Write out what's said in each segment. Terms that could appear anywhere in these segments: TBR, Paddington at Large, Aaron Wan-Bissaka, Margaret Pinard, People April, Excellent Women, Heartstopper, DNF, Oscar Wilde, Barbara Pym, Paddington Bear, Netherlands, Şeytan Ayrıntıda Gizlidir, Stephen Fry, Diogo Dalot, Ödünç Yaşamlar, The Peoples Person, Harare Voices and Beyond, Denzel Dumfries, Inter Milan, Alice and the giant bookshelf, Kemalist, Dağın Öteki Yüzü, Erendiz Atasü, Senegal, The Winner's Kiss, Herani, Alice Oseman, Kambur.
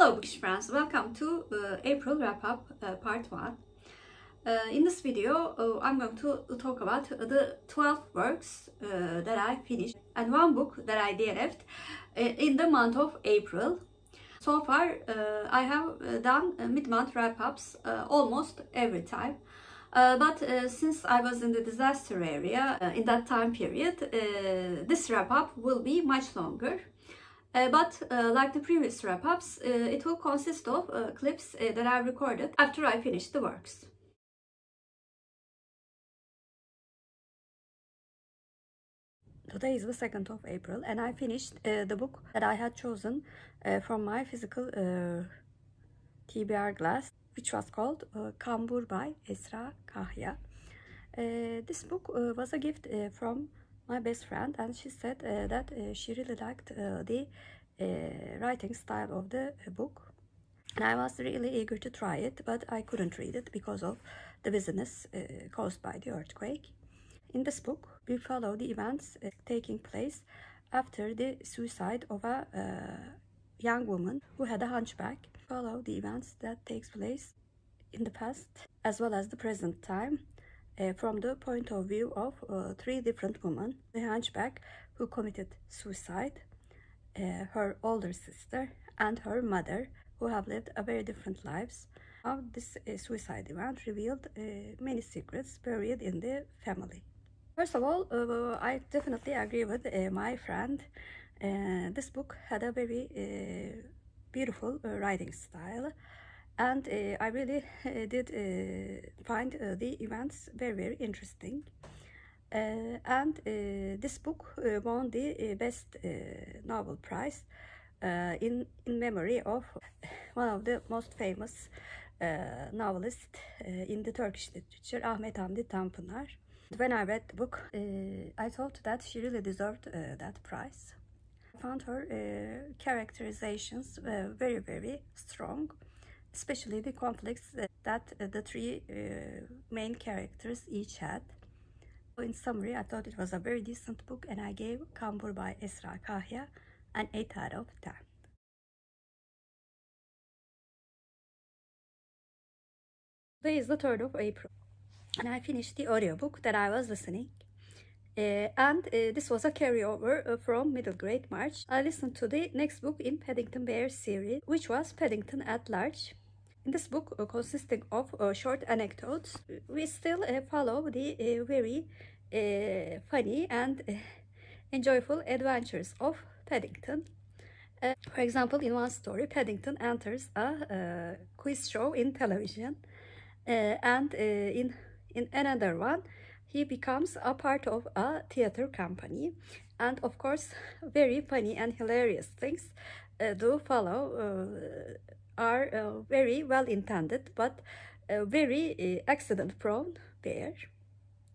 Hello bookish friends, welcome to April wrap-up part 1. In this video I'm going to talk about the 12 works that I finished and one book that I DNF'd in the month of April. So far I have done mid-month wrap-ups almost every time. But since I was in the disaster area in that time period, this wrap-up will be much longer. But like the previous wrap-ups, it will consist of clips that I recorded after I finished the works. Today is the 2nd of April and I finished the book that I had chosen from my physical TBR glass, which was called Kambur by Esra Kahya. This book was a gift from my best friend, and she said that she really liked the writing style of the book, and I was really eager to try it, but I couldn't read it because of the busyness caused by the earthquake. In this book we follow the events taking place after the suicide of a young woman who had a hunchback. Follow the events that takes place in the past as well as the present time from the point of view of three different women: the hunchback who committed suicide, her older sister and her mother, who have lived a very different lives. How this suicide event revealed many secrets buried in the family. First of all, I definitely agree with my friend. This book had a very beautiful writing style, and I really did find the events very, very interesting, and this book won the best novel prize in memory of one of the most famous novelists in the Turkish literature, Ahmet Hamdi Tanpınar. When I read the book, I thought that she really deserved that prize. Found her characterizations very, very strong, especially the conflicts that the three main characters each had. So in summary, I thought it was a very decent book, and I gave Kambur by Esra Kahya an 8 out of 10. Today is the 3rd of April, and I finished the audiobook that I was listening. And this was a carryover from middle grade March. I listened to the next book in Paddington Bear series, which was Paddington at Large. In this book, consisting of short anecdotes, we still follow the very funny and enjoyable adventures of Paddington. For example, in one story, Paddington enters a quiz show in television, and in another one, he becomes a part of a theater company, and of course very funny and hilarious things do follow, are very well intended but very accident prone Bear.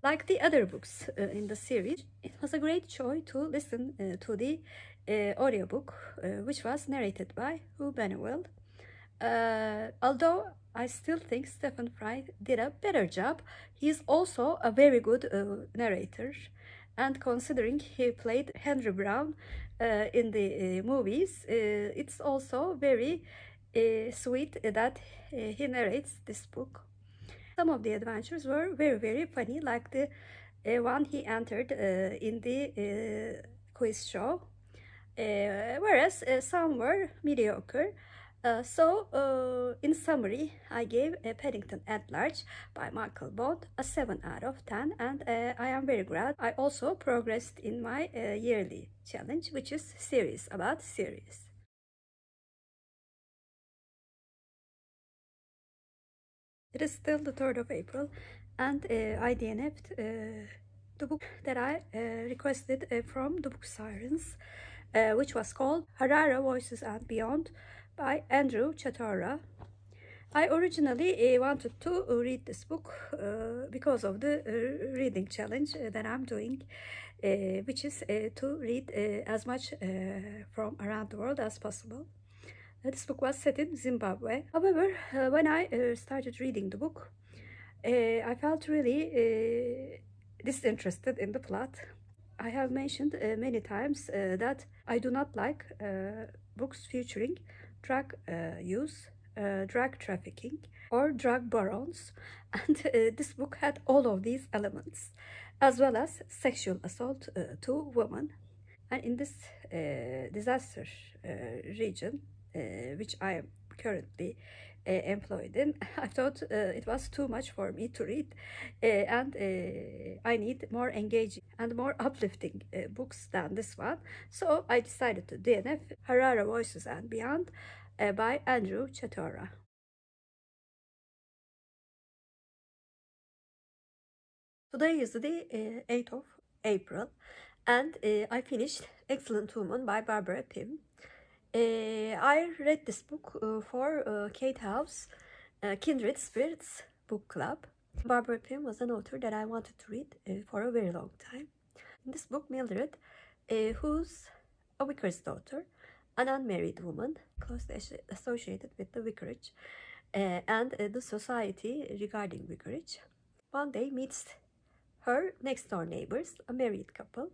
Like the other books in the series, it was a great joy to listen to the audiobook, which was narrated by Hugh Bennewell. Although I still think Stephen Fry did a better job, he is also a very good narrator, and considering he played Henry Brown in the movies, it's also very sweet that he narrates this book. Some of the adventures were very, very funny, like the one he entered in the quiz show, whereas some were mediocre. So in summary, I gave Paddington at Large by Michael Bond a 7 out of 10, and I am very glad I also progressed in my yearly challenge, which is series about series. It is still the 3rd of April, and I DNF'd the book that I requested from the book Sirens, which was called Harare Voices and Beyond by Andrew Chatora. I originally wanted to read this book because of the reading challenge that I'm doing, which is to read as much from around the world as possible. This book was set in Zimbabwe. However, when I started reading the book, I felt really disinterested in the plot. I have mentioned many times that I do not like books featuring drug use, drug trafficking, or drug barons, and this book had all of these elements, as well as sexual assault to women. And in this disaster region, which I am currently employed in, I thought it was too much for me to read, and I need more engaging and more uplifting books than this one. So I decided to DNF Harare Voices and Beyond by Andrew Chatora. Today is the 8th of April, and I finished Excellent Women by Barbara Pym. I read this book for Kate House Kindred Spirits Book Club. Barbara Pym was an author that I wanted to read for a very long time. In this book, Mildred, who's a vicar's daughter, an unmarried woman closely associated with the vicarage and the society regarding vicarage, one day meets her next-door neighbors, a married couple,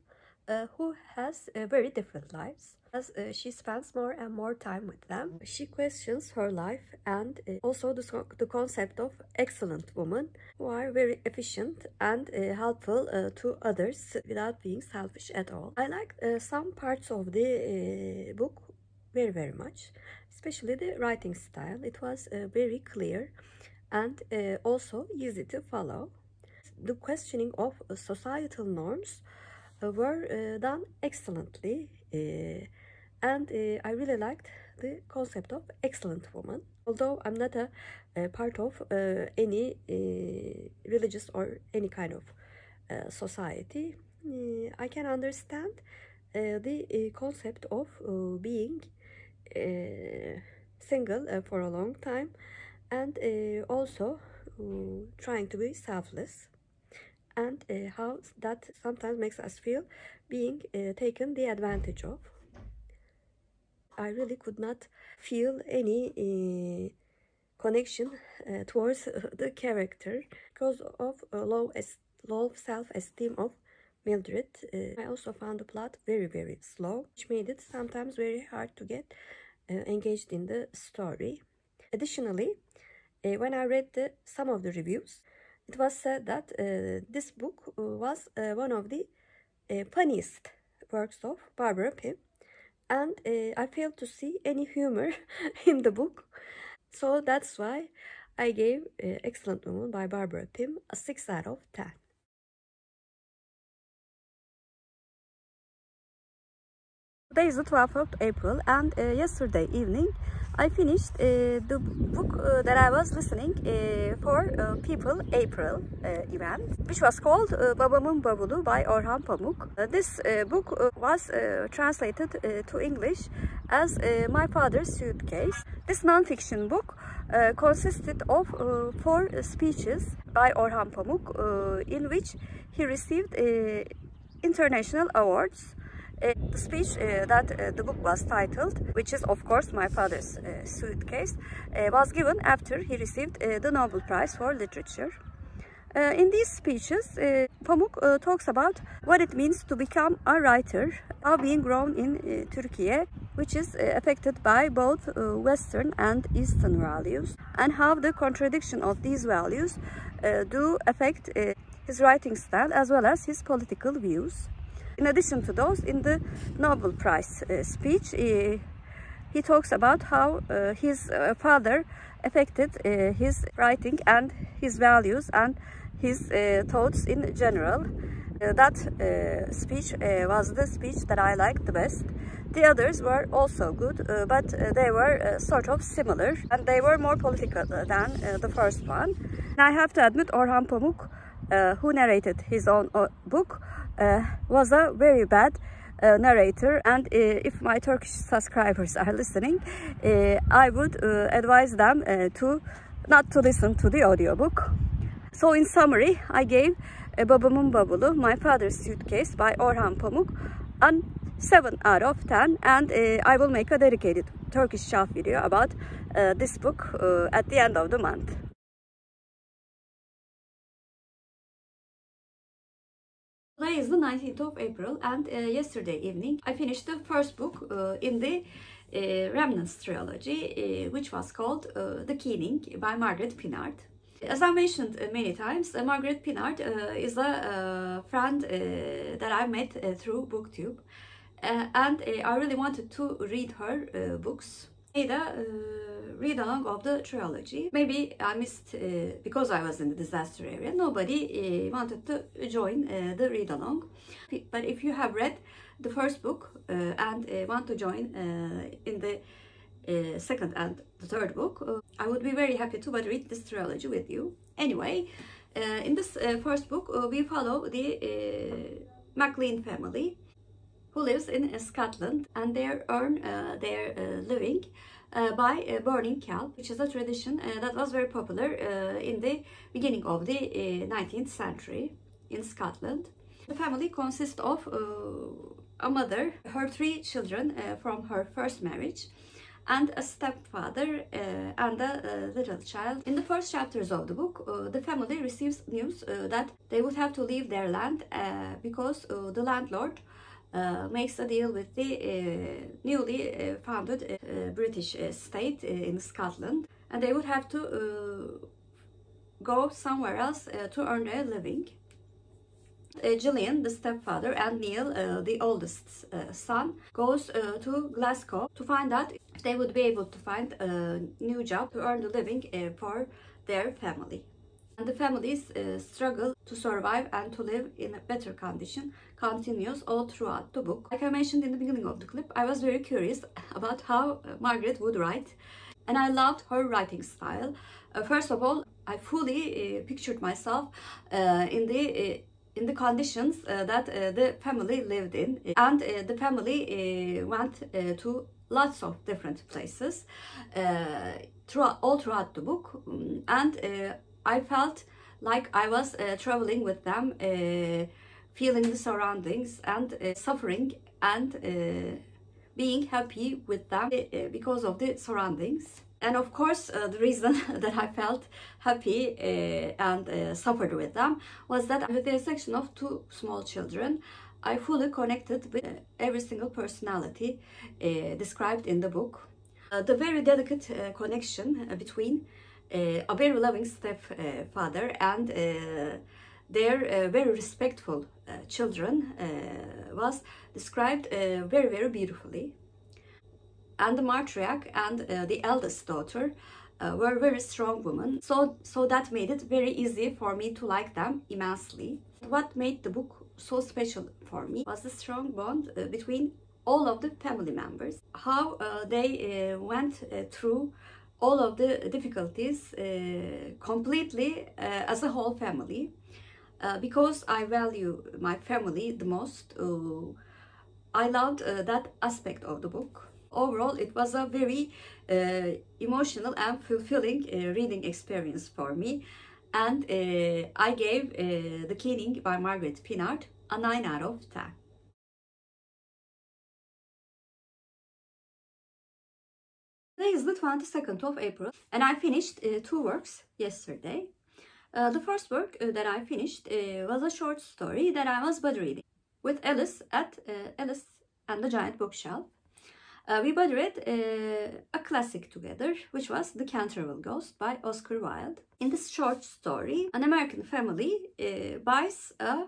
who has very different lives. As she spends more and more time with them, she questions her life and also the concept of excellent women, who are very efficient and helpful to others without being selfish at all. I liked some parts of the book very much, especially the writing style. It was very clear and also easy to follow. The questioning of societal norms were done excellently, and I really liked the concept of excellent woman. Although I'm not a part of any religious or any kind of society, I can understand the concept of being single for a long time, and also trying to be selfless, and how that sometimes makes us feel being taken the advantage of. I really could not feel any connection towards the character because of low self-esteem of Mildred. I also found the plot very slow, which made it sometimes very hard to get engaged in the story. Additionally, when I read some of the reviews, it was said that this book was one of the funniest works of Barbara Pym, and I failed to see any humor in the book. So that's why I gave Excellent Woman by Barbara Pym a 6 out of 10. Today is the 12th of April, and yesterday evening I finished the book that I was listening for People April event, which was called Babamın Bavulu by Orhan Pamuk. This book was translated to English as My Father's Suitcase. This non-fiction book consisted of 4 speeches by Orhan Pamuk, in which he received international awards. The speech that the book was titled, which is of course My Father's Suitcase, was given after he received the Nobel Prize for Literature. In these speeches, Pamuk talks about what it means to become a writer, how being grown in Turkey, which is affected by both Western and Eastern values, and how the contradiction of these values do affect his writing style as well as his political views. In addition to those, in the Nobel Prize speech, he talks about how his father affected his writing and his values and his thoughts in general. That speech was the speech that I liked the best. The others were also good, but they were sort of similar, and they were more political than the first one. And I have to admit, Orhan Pamuk, who narrated his own book, was a very bad narrator, and if my Turkish subscribers are listening, I would advise them not to listen to the audiobook. So in summary, I gave Babamın Bavulu, My Father's Suitcase by Orhan Pamuk an 7 out of 10, and I will make a dedicated Turkish shelf video about this book at the end of the month. Today is the 19th of April, and yesterday evening I finished the first book in the Remnants Trilogy, which was called The Keening by Margaret Pinard. As I mentioned many times, Margaret Pinard is a friend that I met through BookTube, and I really wanted to read her books. Read along of the trilogy. Maybe I missed, because I was in the disaster area, nobody wanted to join the read along. But if you have read the first book and want to join in the second and the third book, I would be very happy to read this trilogy with you. Anyway, in this first book, we follow the MacLean family, who lives in Scotland, and they earn their living by burning kelp, which is a tradition that was very popular in the beginning of the 19th century in Scotland. The family consists of a mother, her three children from her first marriage, and a stepfather and a little child. In the first chapters of the book, the family receives news that they would have to leave their land because the landlord makes a deal with the newly founded British state in Scotland, and they would have to go somewhere else to earn their living. Gillian, the stepfather, and Neil, the oldest son, goes to Glasgow to find out if they would be able to find a new job to earn a living for their family. And the family's struggle to survive and to live in a better condition continues all throughout the book. Like I mentioned in the beginning of the clip, I was very curious about how Margaret would write, and I loved her writing style. First of all, I fully pictured myself in the conditions that the family lived in, and the family went to lots of different places all throughout the book, and I felt like I was traveling with them, feeling the surroundings and suffering and being happy with them because of the surroundings. And of course, the reason that I felt happy and suffered with them was that, with the exception of two small children, I fully connected with every single personality described in the book. The very delicate connection between a very loving stepfather and their very respectful children was described very, very beautifully. And the matriarch and the eldest daughter were very strong women, so that made it very easy for me to like them immensely. What made the book so special for me was the strong bond between all of the family members, how they went through all of the difficulties completely as a whole family. Because I value my family the most, I loved that aspect of the book. Overall, it was a very emotional and fulfilling reading experience for me, and I gave The Keening by Margaret Pinard a 9 out of 10. Today is the 22nd of April, and I finished two works yesterday. The first work that I finished was a short story that I was bud reading with Alice at Alice and the Giant Bookshelf. We bud read a classic together, which was The Canterville Ghost by Oscar Wilde. In this short story, an American family buys a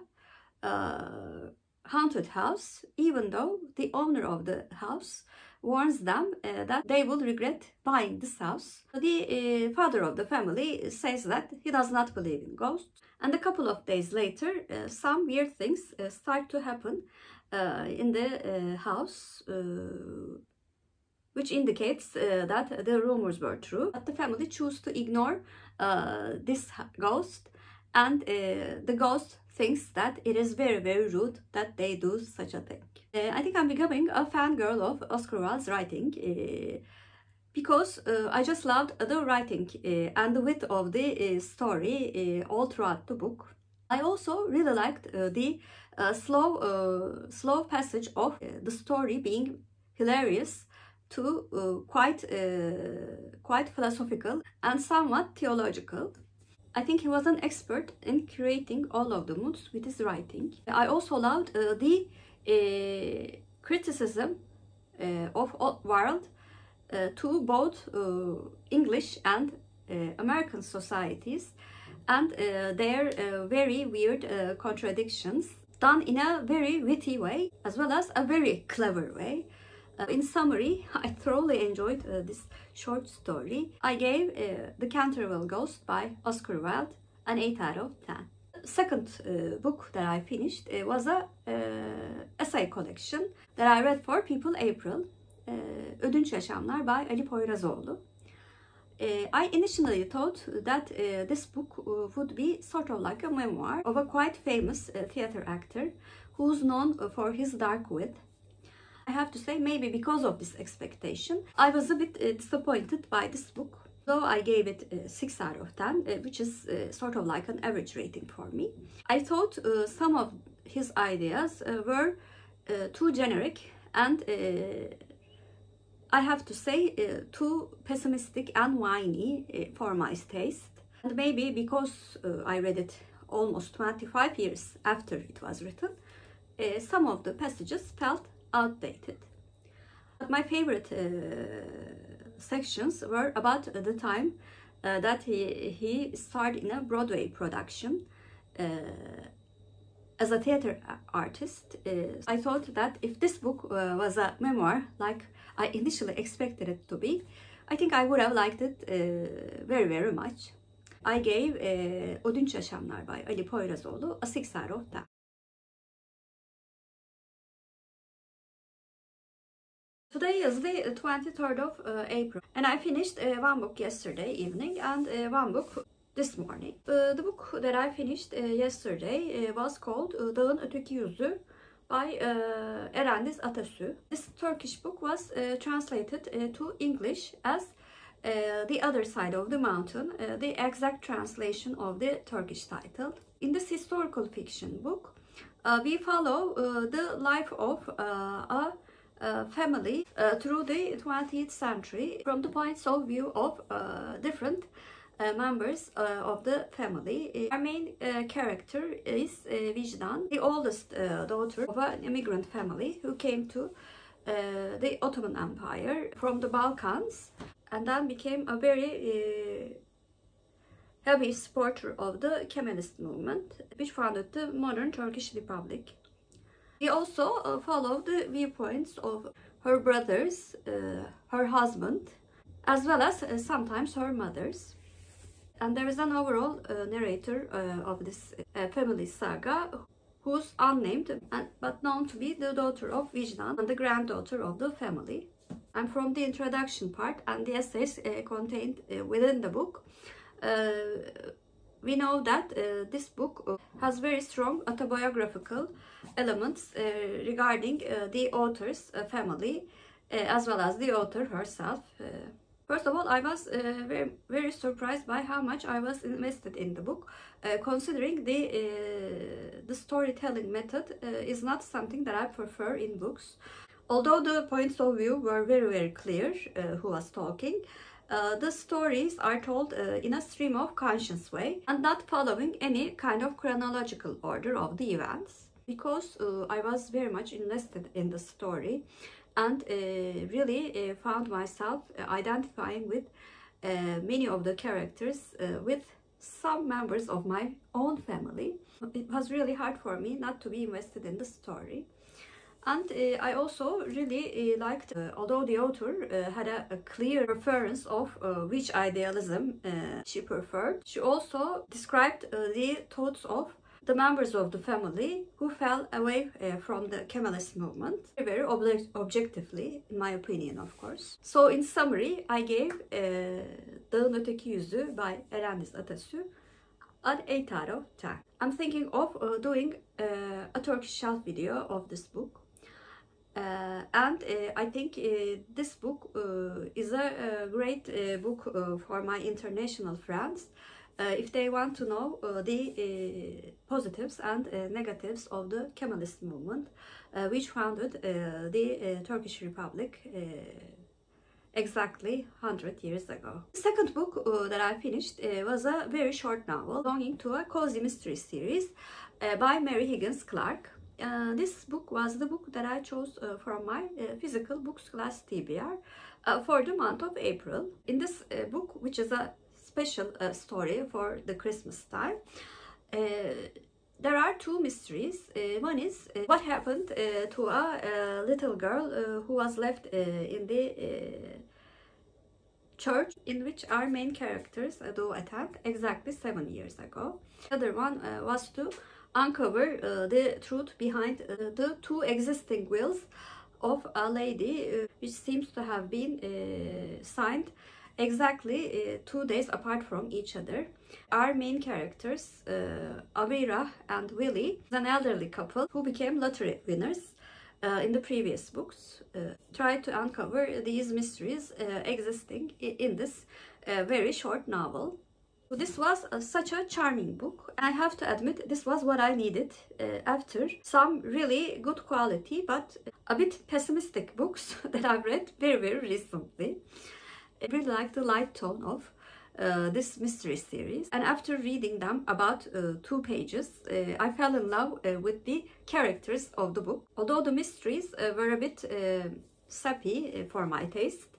haunted house, even though the owner of the house warns them that they will regret buying this house. The father of the family says that he does not believe in ghosts, and a couple of days later some weird things start to happen in the house, which indicates that the rumors were true. But the family chooses to ignore this ghost, and the ghost thinks that it is very, very rude that they do such a thing. I think I'm becoming a fangirl of Oscar Wilde's writing because I just loved the writing and the width of the story all throughout the book. I also really liked the slow passage of the story, being hilarious to quite philosophical and somewhat theological. I think he was an expert in creating all of the moods with his writing. I also loved the criticism of Wilde to both English and American societies and their very weird contradictions, done in a very witty way as well as a very clever way. In summary, I thoroughly enjoyed this short story. I gave The Canterville Ghost by Oscar Wilde an 8 out of 10. Second book that I finished was a essay collection that I read for People April, Ödünç Yaşamlar by Ali Poyrazoğlu. I initially thought that this book would be sort of like a memoir of a quite famous theater actor who's known for his dark wit. I have to say, maybe because of this expectation, I was a bit disappointed by this book. So I gave it 6 out of 10, which is sort of like an average rating for me. I thought some of his ideas were too generic and I have to say too pessimistic and whiny for my taste. And maybe because I read it almost 25 years after it was written, some of the passages felt outdated. But my favorite sections were about the time that he starred in a Broadway production as a theater artist. I thought that if this book was a memoir like I initially expected it to be, I think I would have liked it very, very much. I gave Ödünç Yaşamlar by Ali Poyrazoğlu a 6 out of 10. Today is the 23rd of April and I finished one book yesterday evening and one book this morning. The book that I finished yesterday was called Dağın Öteki Yüzü by Erendiz Atasü. This Turkish book was translated to English as The Other Side of the Mountain, the exact translation of the Turkish title. In this historical fiction book, we follow the life of a family through the 20th century from the points of view of different members of the family. Our main character is Vicdan, the oldest daughter of an immigrant family who came to the Ottoman Empire from the Balkans and then became a very heavy supporter of the Kemalist movement, which founded the modern Turkish Republic. We also follow the viewpoints of her brothers, her husband, as well as sometimes her mother's. And there is an overall narrator of this family saga who's unnamed but known to be the daughter of Vicdan and the granddaughter of the family. And from the introduction part and the essays contained within the book, we know that this book has very strong autobiographical elements regarding the author's family as well as the author herself. First of all, I was very, very surprised by how much I was invested in the book, considering the storytelling method is not something that I prefer in books. Although the points of view were very, very clear who was talking, the stories are told in a stream of conscious way and not following any kind of chronological order of the events. Because I was very much invested in the story and really found myself identifying with many of the characters, with some members of my own family. It was really hard for me not to be invested in the story. And I also really liked, although the author had a clear reference of which idealism she preferred, she also described the thoughts of the members of the family who fell away from the Kemalist movement, very objectively, in my opinion, of course. So in summary, I gave Dağın Öteki Yüzü by Erendiz Atasü an 8 out of 10. I'm thinking of doing a Turkish shelf video of this book. And I think this book is a great book for my international friends if they want to know the positives and negatives of the Kemalist movement, which founded the Turkish Republic exactly 100 years ago. The second book that I finished was a very short novel belonging to a cozy mystery series by Mary Higgins Clark. This book was the book that I chose from my physical books class TBR for the month of April. In this book, which is a special story for the Christmas time, there are two mysteries. One is what happened to a little girl who was left in the church in which our main characters do attend exactly 7 years ago. The other one was to uncover the truth behind the two existing wills of a lady which seems to have been signed exactly 2 days apart from each other. Our main characters, Avira and Willie, an elderly couple who became lottery winners in the previous books, try to uncover these mysteries existing in this very short novel. This was such a charming book. I have to admit, this was what I needed after some really good quality but a bit pessimistic books that I've read very recently. I really like the light tone of this mystery series, and after reading them about 2 pages, I fell in love with the characters of the book. Although the mysteries were a bit sappy for my taste,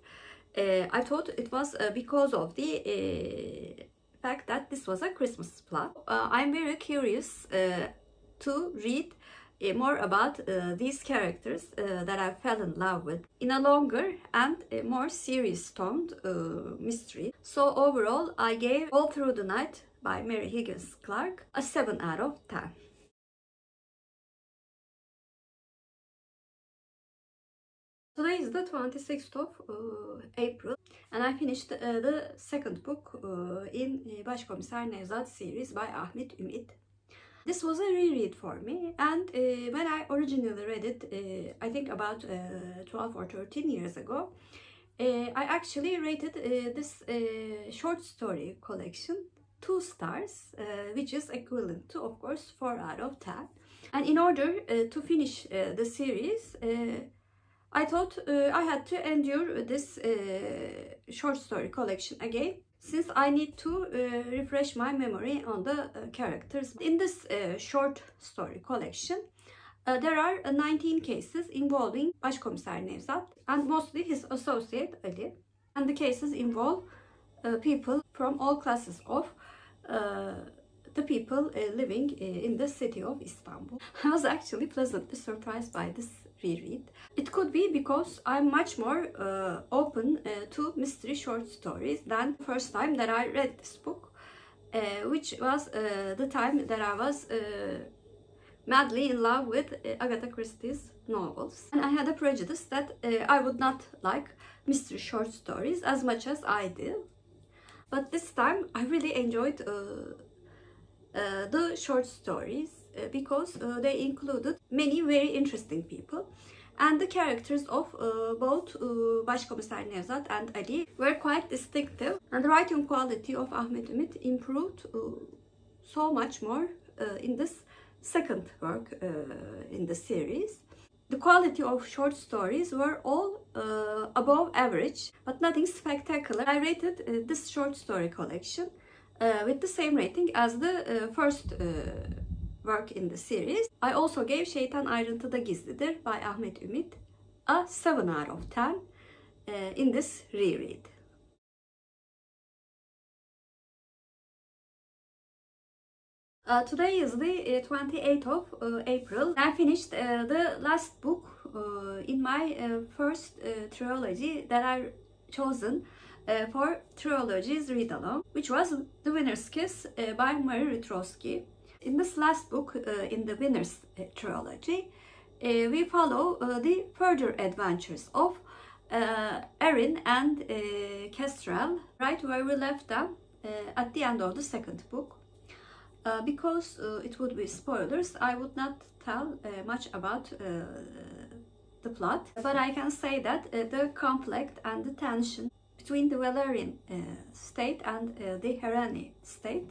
I thought it was because of the fact that this was a Christmas plot. I'm very curious to read more about these characters that I fell in love with in a longer and more serious toned mystery. So overall, I gave All Through the Night by Mary Higgins Clark a 7 out of 10. Today is the 26th of April, and I finished the second book in Başkomiser Nevzat series by Ahmet Ümit. This was a reread for me, and when I originally read it, I think about 12 or 13 years ago, I actually rated this short story collection 2 stars, which is equivalent to, of course, 4 out of 10. And in order to finish the series, I thought I had to endure this short story collection again, since I need to refresh my memory on the characters. In this short story collection, there are 19 cases involving Başkomiser Nevzat and mostly his associate Ali. And the cases involve people from all classes of the people living in the city of Istanbul. I was actually pleasantly surprised by this reread. It could be because I'm much more open to mystery short stories than the first time that I read this book, which was the time that I was madly in love with Agatha Christie's novels. And I had a prejudice that I would not like mystery short stories as much as I did. But this time I really enjoyed the short stories because they included many very interesting people, and the characters of both Başkomiser Nevzat and Ali were quite distinctive, and the writing quality of Ahmet Ümit improved so much more in this second work in the series. The quality of short stories were all above average, but nothing spectacular. I rated this short story collection with the same rating as the first work in the series. I also gave Şeytan Ayrıntıda Gizlidir by Ahmet Ümit a 7 out of 10 in this reread. Today is the 28th of April. I finished the last book in my first trilogy that I chosen for Trilogy's read-along, which was The Winner's Kiss by Marie Rutkoski. In this last book in the Winner's Trilogy, we follow the further adventures of Erin and Kestrel, right where we left them at the end of the second book. Because it would be spoilers, I would not tell much about the plot, but I can say that the conflict and the tension between the Valerian state and the Herani state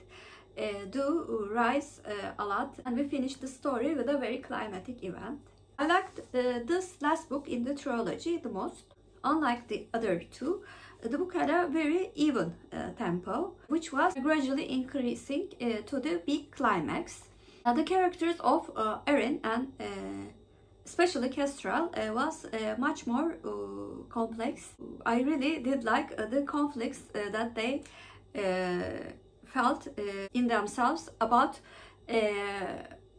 do rise a lot, and we finish the story with a very climatic event. I liked this last book in the trilogy the most. Unlike the other two, the book had a very even tempo, which was gradually increasing to the big climax. The characters of Erin and especially Kestrel was much more complex. I really did like the conflicts that they felt in themselves about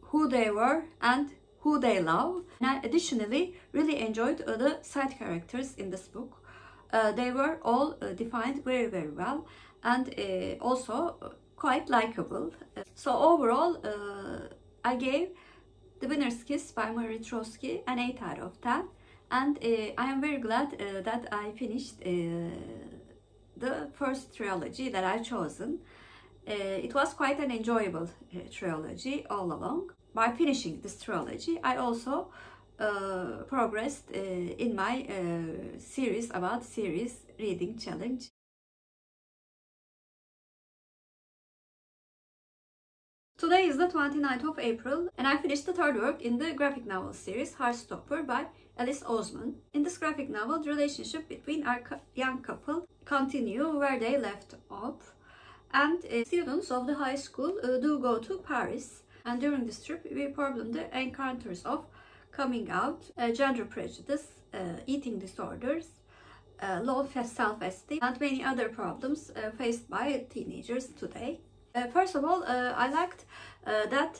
who they were and who they love. And I additionally really enjoyed the side characters in this book. They were all defined very, very well and also quite likable. So overall, I gave The Winner's Kiss by Marie Rutkoski an 8 out of 10, and I am very glad that I finished the first trilogy that I've chosen. It was quite an enjoyable trilogy all along. By finishing this trilogy, I also progressed in my series about series reading challenge. Today is the 29th of April and I finished the third work in the graphic novel series Heartstopper by Alice Oseman. In this graphic novel, the relationship between our young couple continue where they left off, and students of the high school do go to Paris, and during this trip we problem the encounters of coming out, gender prejudice, eating disorders, low self-esteem and many other problems faced by teenagers today. First of all, I liked that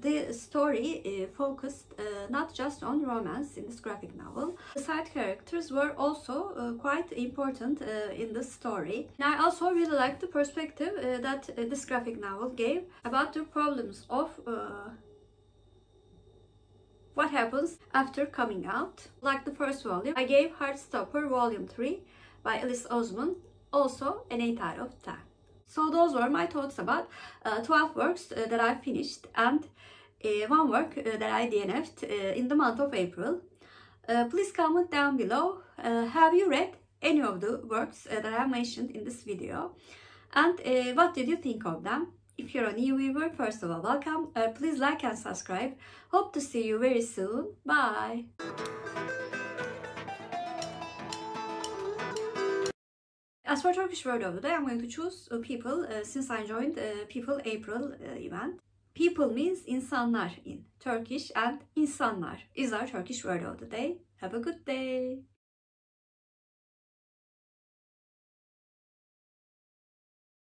the story focused not just on romance in this graphic novel. The side characters were also quite important in the story. And I also really liked the perspective that this graphic novel gave about the problems of what happens after coming out. Like the first volume, I gave Heartstopper Vol. 3 by Alice Oseman also an 8 out of 10. So those were my thoughts about 12 works that I finished and one work that I DNF'd in the month of April. Please comment down below, have you read any of the works that I mentioned in this video, and what did you think of them? If you're a new viewer, first of all, welcome. Please like and subscribe. Hope to see you very soon. Bye. As for Turkish word of the day, I'm going to choose people since I joined People April event. People means insanlar in Turkish, and insanlar is our Turkish word of the day. Have a good day.